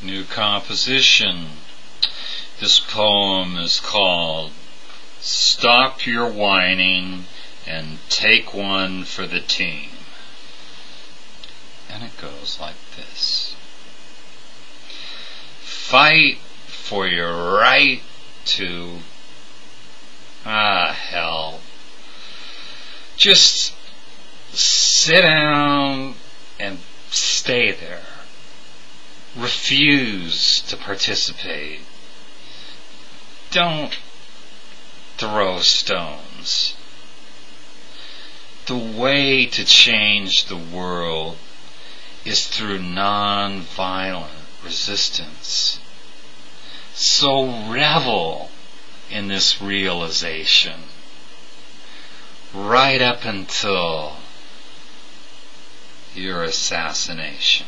New composition. This poem is called Stop Your Whining and Take One for the Team. And it goes like this. Fight for your right to... hell. Just sit down and stay there. Refuse to participate. Don't throw stones. The way to change the world is through non-violent resistance. So revel in this realization right up until your assassination.